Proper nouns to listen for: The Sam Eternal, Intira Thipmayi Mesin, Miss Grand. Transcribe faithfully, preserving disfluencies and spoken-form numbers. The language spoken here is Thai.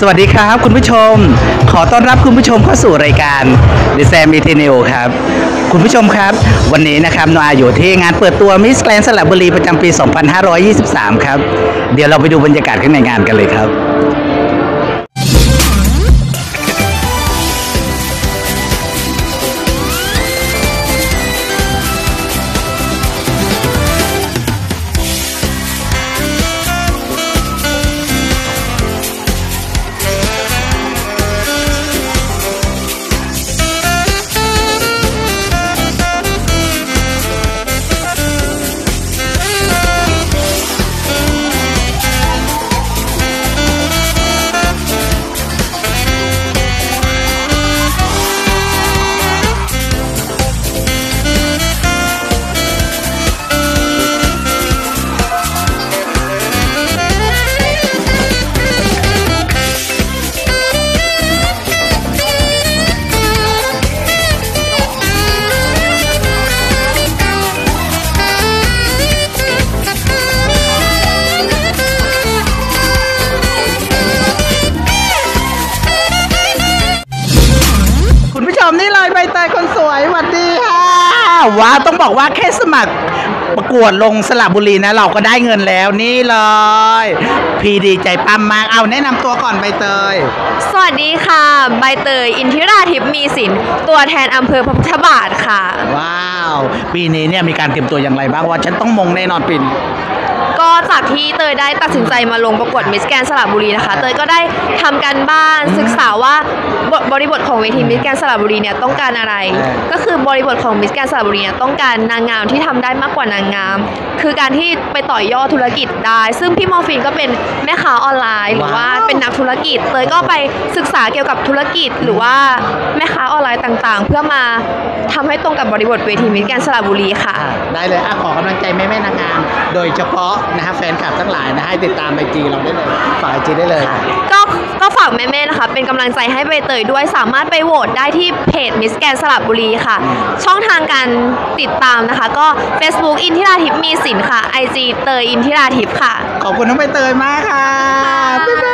สวัสดีครับคุณผู้ชมขอต้อนรับคุณผู้ชมเข้าสู่รายการ The Sam Eternal ครับคุณผู้ชมครับวันนี้นะครับน้องอาอยู่ที่งานเปิดตัว Miss Grand สระบุรีประจำปี สองพันห้าร้อยยี่สิบสาม ครับเดี๋ยวเราไปดูบรรยากาศข้างในงานกันเลยครับนี่เลยใบเตยคนสวยสวัสดีค่ะว้าวต้องบอกว่าแค่สมัครประกวดลงสระบุรีนะเราก็ได้เงินแล้วนี่เลยพี่ดีใจปั้มมากเอาแนะนำตัวก่อนใบเตยสวัสดีค่ะใบเตยอินทิราทิพย์มีสินตัวแทนอำเภอพระพุทธบาทค่ะว้าวปีนี้เนี่ยมีการเตรียมตัวอย่างไรบ้างว่าฉันต้องมงแน่นอนปีนก็จากที่เตยได้ตัดสินใจมาลงประกวดมิสแกรนด์สระบุรีนะคะเตยก็ได้ทำการบ้านศึกษาว่าบริบทของเวทีมิสแกรนด์สระบุรีเนี่ยต้องการอะไรก็คือบริบทของมิสแกรนด์สระบุรีเนี่ยต้องการนางงามที่ทำได้มากกว่านางงามคือการที่ไปต่อยอดธุรกิจได้ซึ่งพี่มอร์ฟีนก็เป็นแม่ค้าออนไลน์หรือว่าเป็นนักธุรกิจเตยก็ไปศึกษาเกี่ยวกับธุรกิจหรือว่าแม่ค้าออนไลน์ต่างๆเพื่อมาทำให้ตรงกับบริบทเวทีมิสแกรนด์สระบุรีค่ะได้เลยอ่ะขอกำลังใจแม่แม่นางงามโดยเฉพาะนะฮะแฟนคลับทั้งหลายนะให้ติดตามไอจีเราได้เลยฝากไอจีได้เลยก็ก็ฝากแม่ๆนะคะเป็นกำลังใจให้ใบเตยด้วยสามารถไปโหวตได้ที่เพจมิสแกรนด์สระบุรีค่ะช่องทางการติดตามนะคะก็ Facebook อินทิราทิพย์มีสินค่ะ ไอ จี เตยอินทิราทิพย์ค่ะขอบคุณน้องใบเตยมากค่ะ